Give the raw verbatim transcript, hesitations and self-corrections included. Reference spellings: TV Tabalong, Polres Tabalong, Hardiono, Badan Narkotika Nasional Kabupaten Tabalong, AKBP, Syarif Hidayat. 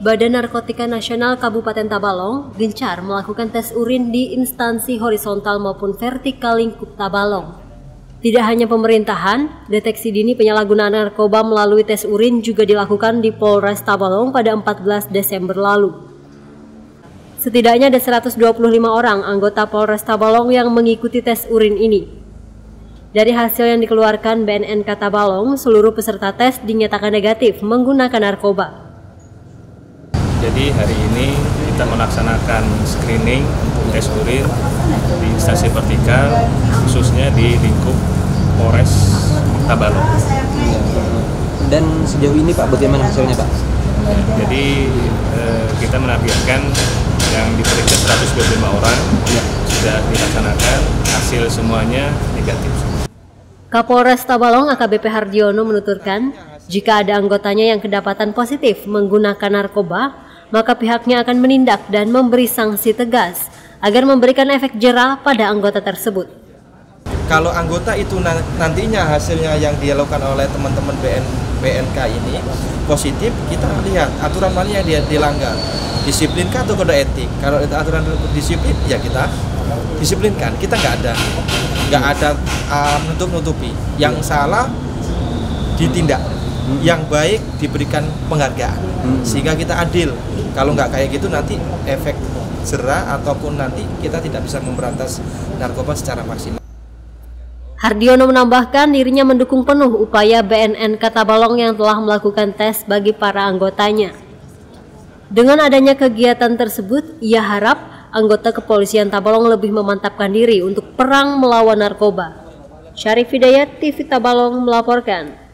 Badan Narkotika Nasional Kabupaten Tabalong gencar melakukan tes urin di instansi horizontal maupun vertikal lingkup Tabalong. Tidak hanya pemerintahan, deteksi dini penyalahgunaan narkoba melalui tes urin juga dilakukan di Polres Tabalong pada empat belas Desember lalu. Setidaknya ada seratus dua puluh lima orang anggota Polres Tabalong yang mengikuti tes urin ini. Dari hasil yang dikeluarkan B N N K Tabalong, seluruh peserta tes dinyatakan negatif menggunakan narkoba. Jadi hari ini kita melaksanakan screening untuk tes urin di instansi vertikal, khususnya di lingkup Polres Tabalong. Dan sejauh ini Pak, bagaimana hasilnya Pak? Jadi eh, kita menampilkan yang diperiksa seratus dua puluh lima orang, ya. Sudah dilaksanakan, hasil semuanya negatif. Kapolres Tabalong A K B P Hardiono menuturkan, jika ada anggotanya yang kedapatan positif menggunakan narkoba, maka pihaknya akan menindak dan memberi sanksi tegas agar memberikan efek jera pada anggota tersebut. Kalau anggota itu nantinya hasilnya yang dilakukan oleh teman-teman B N K ini positif, kita lihat aturan mana yang dia dilanggar, disiplinkah atau kode etik. Kalau aturan disiplin, ya kita disiplinkan. Kita nggak ada, nggak ada uh, menutup-nutupi. Yang salah ditindak. Yang baik diberikan penghargaan, hmm. sehingga kita adil. Kalau nggak kayak gitu nanti efek jera ataupun nanti kita tidak bisa memberantas narkoba secara maksimal. Hardiono menambahkan dirinya mendukung penuh upaya B N N K Tabalong yang telah melakukan tes bagi para anggotanya. Dengan adanya kegiatan tersebut, ia harap anggota kepolisian Tabalong lebih memantapkan diri untuk perang melawan narkoba. Syarif Hidayat, T V Tabalong melaporkan.